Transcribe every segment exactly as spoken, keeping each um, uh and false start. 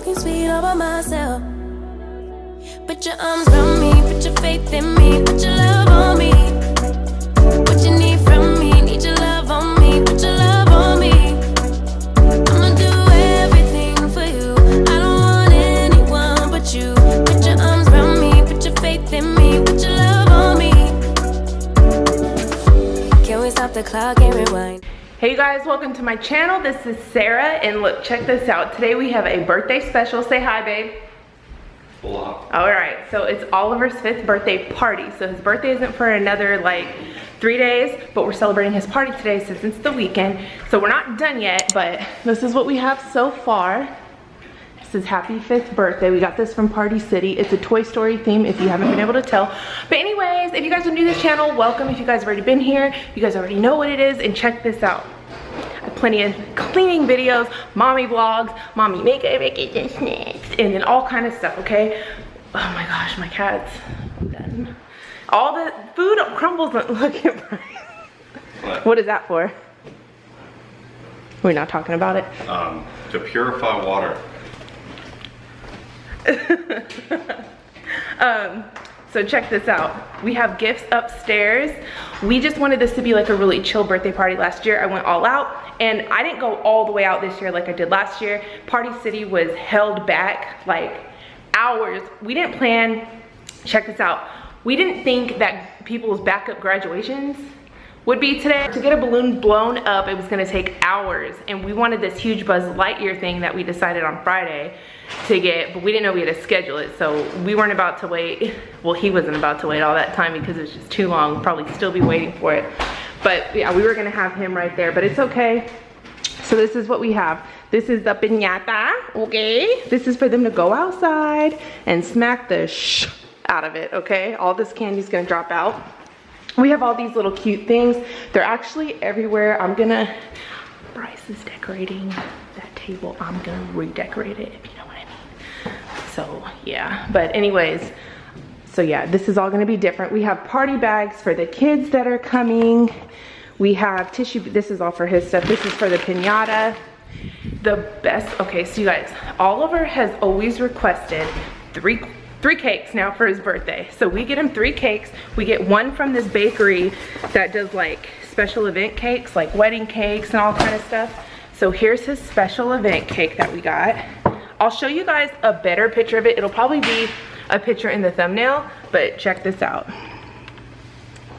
talking sweet all by myself. Put your arms around me, put your faith in me, put your love on me. What you need from me, need your love on me, put your love on me. I'ma do everything for you, I don't want anyone but you. Put your arms around me, put your faith in me, put your love on me. Can we stop the clock and rewind? Hey you guys, welcome to my channel. This is Sarah, and look, check this out. Today we have a birthday special. Say hi, babe. Hello. All right, so it's Oliver's fifth birthday party. So his birthday isn't for another like three days, but we're celebrating his party today since it's the weekend. So we're not done yet, but this is what we have so far. This is happy fifth birthday. We got this from Party City. It's a Toy Story theme if you haven't been able to tell. But anyways, if you guys are new to this channel, welcome. If you guys have already been here, you guys already know what it is, and check this out. I have plenty of cleaning videos, mommy vlogs, mommy makeup, and then all kind of stuff, okay? Oh my gosh, my cat's done. All the food crumbles, look at Brian. What is that for? We're not talking about it. Um, to purify water. um, so check this out. We have gifts upstairs. We just wanted this to be like a really chill birthday party. Last year I went all out, and I didn't go all the way out this year like I did last year. Party City was held back like hours. We didn't plan, check this out, we didn't think that people's backup graduations would be today. To get a balloon blown up, it was gonna take hours, and we wanted this huge Buzz Lightyear thing that we decided on Friday to get, but we didn't know we had to schedule it, so we weren't about to wait. Well, he wasn't about to wait all that time because it was just too long. We'll probably still be waiting for it. But yeah, we were gonna have him right there, but it's okay. So this is what we have. This is the piñata, okay? This is for them to go outside and smack the sh out of it, okay? All this candy's gonna drop out. We have all these little cute things. They're actually everywhere. I'm gonna, Bryce is decorating that table. I'm gonna redecorate it, if you know what I mean. So yeah, but anyways, so yeah, this is all gonna be different. We have party bags for the kids that are coming. We have tissue, this is all for his stuff. This is for the piñata. The best, okay, so you guys, Oliver has always requested three Three cakes now for his birthday. So we get him three cakes. We get one from this bakery that does like special event cakes, like wedding cakes and all kind of stuff. So here's his special event cake that we got. I'll show you guys a better picture of it. It'll probably be a picture in the thumbnail, but check this out.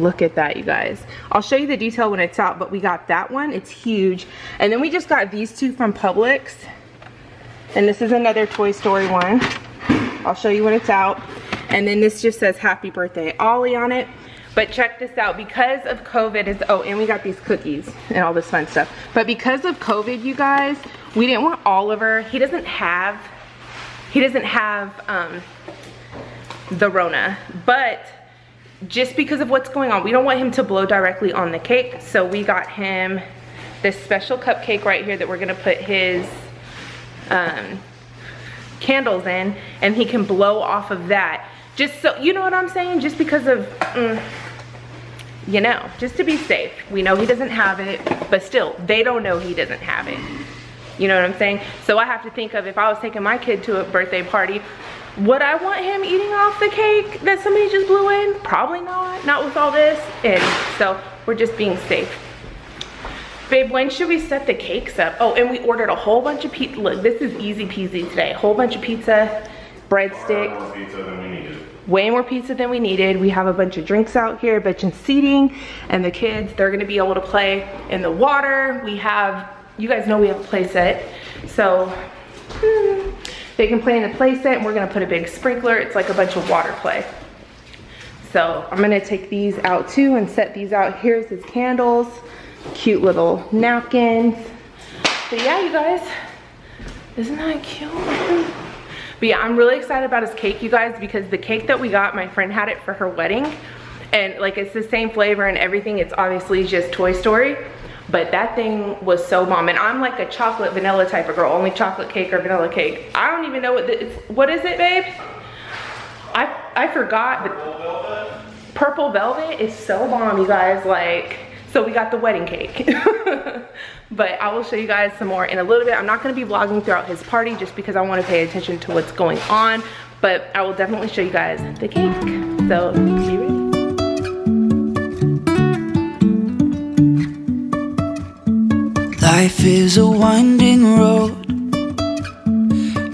Look at that, you guys. I'll show you the detail when it's out, but we got that one, it's huge. And then we just got these two from Publix. And this is another Toy Story one. I'll show you when it's out. And then this just says happy birthday Ollie on it. But check this out, because of COVID is, oh, and we got these cookies and all this fun stuff. But because of COVID, you guys, we didn't want Oliver, he doesn't have, he doesn't have um, the Rona. But just because of what's going on, we don't want him to blow directly on the cake. So we got him this special cupcake right here that we're gonna put his, um, candles in, and he can blow off of that, just so you know what I'm saying, just because of mm, you know, just to be safe. We know he doesn't have it, but still they don't know he doesn't have it, you know what I'm saying? So I have to think of, if I was taking my kid to a birthday party, would I want him eating off the cake that somebody just blew in? Probably not, not with all this. And so we're just being safe. Babe, when should we set the cakes up? Oh, and we ordered a whole bunch of pizza. Look, this is easy peasy today. A whole bunch of pizza, breadsticks. More pizza than we needed. Way more pizza than we needed. We have a bunch of drinks out here, a bunch of seating, and the kids, they're gonna be able to play in the water. We have, you guys know we have a play set, so hmm, they can play in the play set, and we're gonna put a big sprinkler. It's like a bunch of water play. So I'm gonna take these out too and set these out. Here's his candles. Cute little napkins. So yeah, you guys, isn't that cute? But yeah, I'm really excited about his cake, you guys, because the cake that we got, my friend had it for her wedding, and like it's the same flavor and everything. It's obviously just Toy Story, but that thing was so bomb. And I'm like a chocolate vanilla type of girl, only chocolate cake or vanilla cake. I don't even know what the, it's, what is it, babe? I I forgot. Purple velvet. Purple velvet is so bomb, you guys. Like, So we got the wedding cake. But I will show you guys some more in a little bit. I'm not gonna be vlogging throughout his party just because I wanna pay attention to what's going on, but I will definitely show you guys the cake. So be ready. Life is a winding road,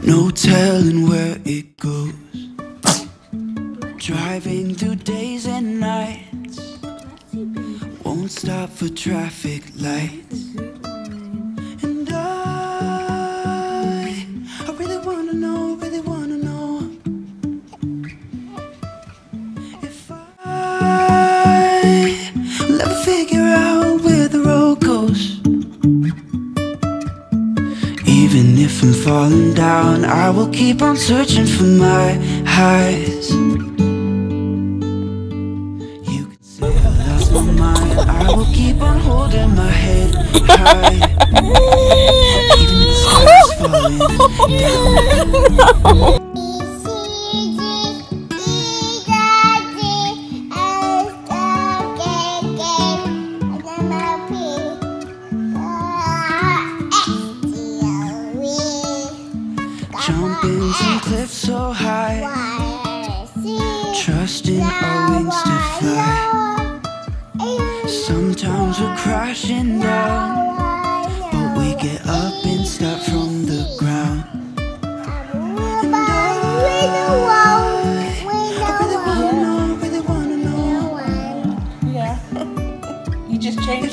no telling where it goes. Driving through days and nights, won't stop for traffic lights. And I, I really wanna know, really wanna know if I will ever figure out where the road goes. Even if I'm falling down, I will keep on searching for my highs. You can say I lost my mind, I will keep on holding my head high. Even if the sky is falling down. Jumping from cliffs so high, trusting our wings to fly. Sometimes we're crashing down, but we get up and start from the ground. And I, I really wanna know, really wanna know. Yeah. You just changed